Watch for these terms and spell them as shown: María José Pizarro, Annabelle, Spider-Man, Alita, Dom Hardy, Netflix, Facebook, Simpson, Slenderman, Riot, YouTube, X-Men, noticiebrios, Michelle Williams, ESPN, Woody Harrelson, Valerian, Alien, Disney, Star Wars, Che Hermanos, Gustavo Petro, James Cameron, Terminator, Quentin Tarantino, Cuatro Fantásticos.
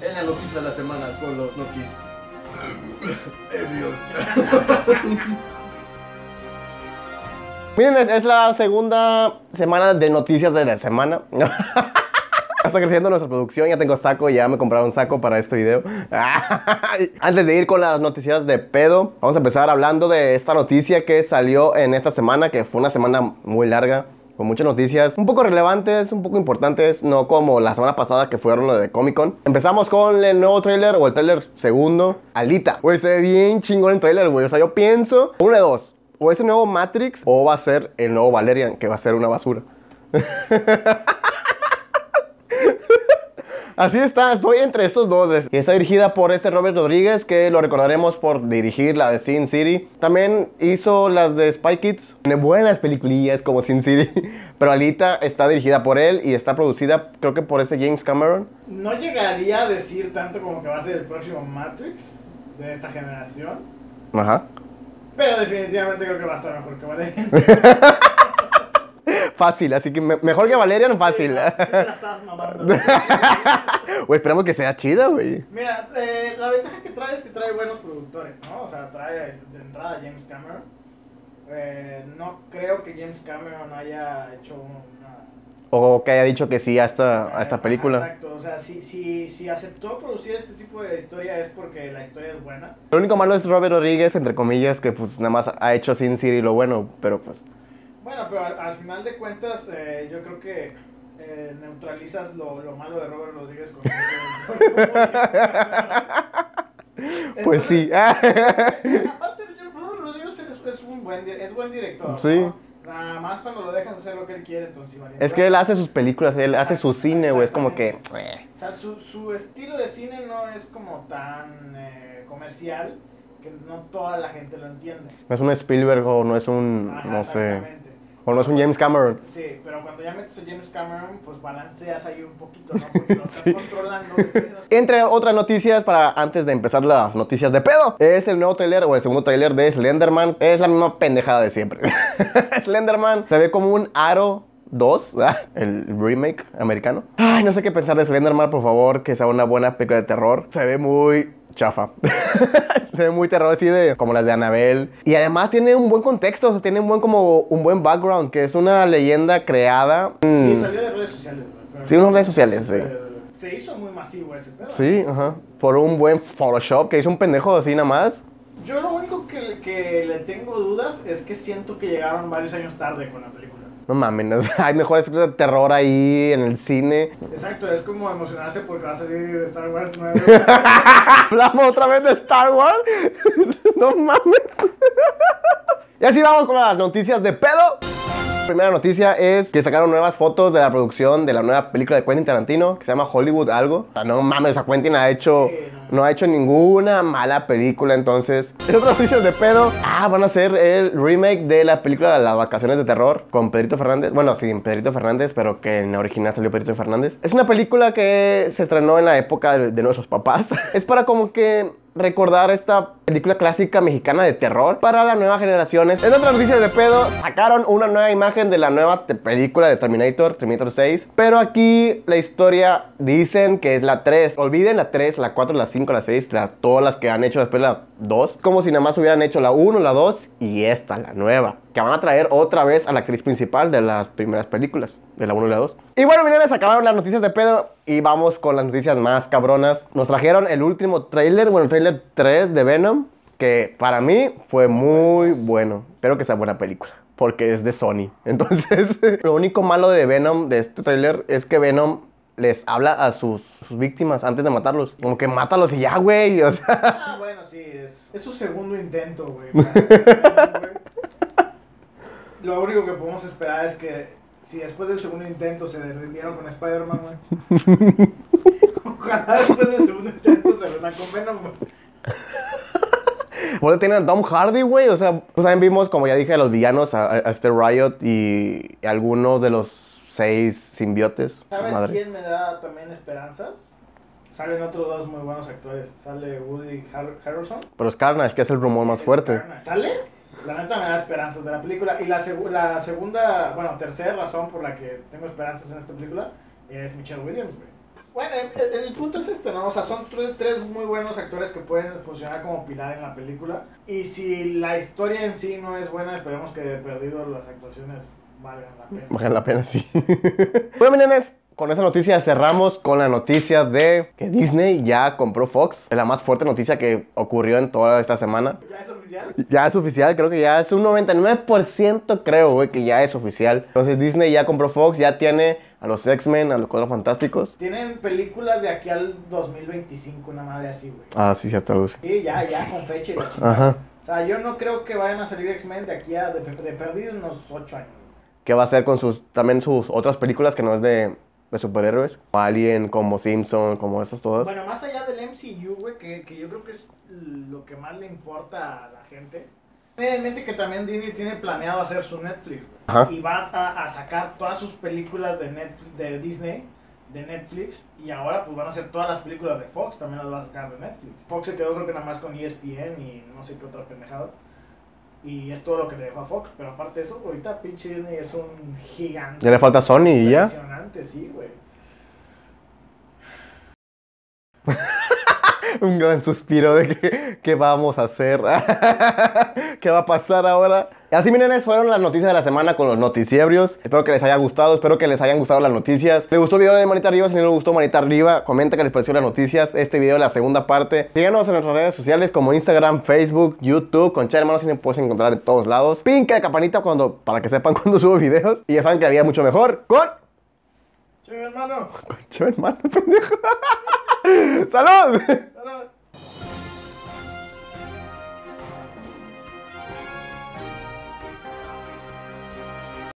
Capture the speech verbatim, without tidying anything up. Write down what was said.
En la noticia de las semanas con los notis ebrios. Miren, es, es la segunda semana de noticias de la semana. Está creciendo nuestra producción, ya tengo saco, ya me compraron saco para este video. Antes de ir con las noticias de pedo, vamos a empezar hablando de esta noticia que salió en esta semana, que fue una semana muy larga, con muchas noticias un poco relevantes, un poco importantes, no como la semana pasada que fueron lo de Comic Con. Empezamos con el nuevo tráiler, o el tráiler segundo, Alita. Güey, se ve bien chingón el tráiler, güey. O sea, yo pienso, uno de dos, o es el nuevo Matrix, o va a ser el nuevo Valerian, que va a ser una basura. Así está, estoy entre esos dos. Está dirigida por este Robert Rodríguez, que lo recordaremos por dirigir la de Sin City. También hizo las de Spy Kids. Tiene buenas peliculillas como Sin City. Pero Alita está dirigida por él y está producida, creo que por este James Cameron. No llegaría a decir tanto como que va a ser el próximo Matrix de esta generación. Ajá. Pero definitivamente creo que va a estar mejor que Valerian. Fácil, así que me mejor que Valerian, fácil. Sí, la, sí te la estabas mamando. Güey, esperamos que sea chida, güey. Mira, eh, la ventaja que trae es que trae buenos productores, ¿no? O sea, trae de entrada James Cameron. Eh, no creo que James Cameron haya hecho una... O que haya dicho que sí a esta, eh, a esta película. Exacto, o sea, si, si, si aceptó producir este tipo de historia es porque la historia es buena. Lo único malo es Robert Rodríguez, entre comillas, que pues nada más ha hecho Sin City lo bueno, pero pues... Bueno, pero al, al final de cuentas, eh, yo creo que eh, neutralizas lo, lo malo de Robert Rodríguez con... Entonces, pues sí. Aparte, Robert Rodríguez es, es un buen, es buen director, sí, ¿no? Nada más cuando lo dejas hacer lo que él quiere, entonces... Vale, es que él hace sus películas, él hace su cine, güey, es como que... O sea, su, su estilo de cine no es como tan eh, comercial, que no toda la gente lo entiende. No es un Spielberg o no es un... Ajá, no sé... O no es un James Cameron. Sí, pero cuando ya metes a James Cameron, pues balanceas ahí un poquito, ¿no? Porque lo estás sí. controlando. Entre otras noticias, para antes de empezar las noticias de pedo, es el nuevo trailer o el segundo trailer de Slenderman. Es la misma pendejada de siempre. Slenderman se ve como un Aro dos, ¿verdad? El remake americano. Ay, no sé qué pensar de Slenderman, por favor, que sea una buena película de terror. Se ve muy... chafa. Se ve muy terror así de... como las de Annabelle. Y además tiene un buen contexto. O sea, tiene un buen como... un buen background. Que es una leyenda creada. Sí, salió de redes sociales. Sí, unas redes sociales, sí. Se hizo muy masivo ese pedo. Sí, ajá. Por un buen Photoshop que hizo un pendejo así nada más. Yo lo único que, que le tengo dudas es que siento que llegaron varios años tarde con la película. No mames, hay mejores películas de terror ahí en el cine. Exacto, es como emocionarse porque va a salir Star Wars nueve. ¿Hablamos otra vez de Star Wars? No mames. Y así vamos con las noticias de pedo. La primera noticia es que sacaron nuevas fotos de la producción de la nueva película de Quentin Tarantino, que se llama Hollywood algo. O sea, no mames, o sea, Quentin ha hecho... no ha hecho ninguna mala película, entonces... En otras noticias de pedo... Ah, van a hacer el remake de la película Las Vacaciones de Terror con Pedrito Fernández. Bueno, sin Pedrito Fernández, pero que en la original salió Pedrito Fernández. Es una película que se estrenó en la época de, de nuestros papás. Es para como que recordar esta película clásica mexicana de terror para las nuevas generaciones. En otras noticias de pedo, sacaron una nueva imagen de la nueva película de Terminator, Terminator seis. Pero aquí la historia dicen que es la tres. Olviden la tres, la cuatro, la cinco, la seis, la, todas las que han hecho después la dos. Como si nada más hubieran hecho la uno, la dos y esta, la nueva. Que van a traer otra vez a la actriz principal de las primeras películas, de la uno y la dos. Y bueno, miren, se acabaron las noticias de pedo y vamos con las noticias más cabronas. Nos trajeron el último tráiler, bueno, el tráiler tres de Venom, que para mí fue muy bueno. Espero que sea buena película, porque es de Sony. Entonces, lo único malo de Venom, de este tráiler, es que Venom les habla a sus, sus víctimas antes de matarlos. Como que mátalos y ya, güey, o sea... Ah, bueno, sí, es, es su segundo intento, güey. Lo único que podemos esperar es que si después del segundo intento se rindieron con Spider-Man, güey. Ojalá después del segundo intento se rindan con Venom, güey. Bueno, tienen a Dom Hardy, güey. O sea, pues también vimos, como ya dije, a los villanos, a, a este Riot y algunos de los seis simbiotes. ¿Sabes Madre. quién me da también esperanzas? Salen otros dos muy buenos actores. Sale Woody Harrelson. Pero es Carnage, que es el rumor más fuerte. Carnage. ¿Sale? La neta me da esperanzas de la película. Y la, seg la segunda, bueno, tercera razón por la que tengo esperanzas en esta película es Michelle Williams, güey. Bueno, el, el punto es este, ¿no? O sea, son tres muy buenos actores que pueden funcionar como pilar en la película. Y si la historia en sí no es buena, esperemos que de perdido las actuaciones valgan la pena. Valgan la pena, sí. Bueno, millones, con esa noticia cerramos con la noticia de que Disney ya compró Fox. Es la más fuerte noticia que ocurrió en toda esta semana. ¿Ya es oficial? Ya es oficial, creo que ya es un noventa y nueve por ciento, creo, güey, que ya es oficial. Entonces Disney ya compró Fox, ya tiene a los X-Men, a los Cuatro Fantásticos. Tienen películas de aquí al dos mil veinticinco, una madre así, güey. Ah, sí, cierto, Luz. Sí, ya, ya, con fecha y la chica. Ajá. O sea, yo no creo que vayan a salir X-Men de aquí a, de, de perdidos, unos ocho años. ¿Qué va a hacer con sus, también sus otras películas que no es de, de superhéroes? Alien, como Simpson, como esas todas. Bueno, más allá del M C U, güey, que, que yo creo que es lo que más le importa a la gente. Ten en mente que también Disney tiene planeado hacer su Netflix, güey, y va a, a sacar todas sus películas de, Netflix, de Disney, de Netflix, y ahora pues van a hacer todas las películas de Fox, también las va a sacar de Netflix. Fox se quedó creo que nada más con E S P N y no sé qué otra pendejada, y es todo lo que le dejó a Fox, pero aparte de eso, ahorita pinche Disney es un gigante. Ya le falta Sony y ya. Impresionante, sí, güey. Un gran suspiro de que, qué vamos a hacer, qué va a pasar ahora. Así, miren, fueron las noticias de la semana con los noticiebrios. Espero que les haya gustado, espero que les hayan gustado las noticias. ¿Les gustó el video de manita arriba? Si no les gustó, manita arriba. Comenta que les pareció las noticias, este video, la segunda parte. Síganos en nuestras redes sociales como Instagram, Facebook, YouTube. Con Che Hermanos nos puedes encontrar en todos lados. Pinca la campanita cuando, para que sepan cuando subo videos. Y ya saben que la vida es mucho mejor con Che Hermano. Con Che Hermano, pendejo. ¡Salud! ¡Salud!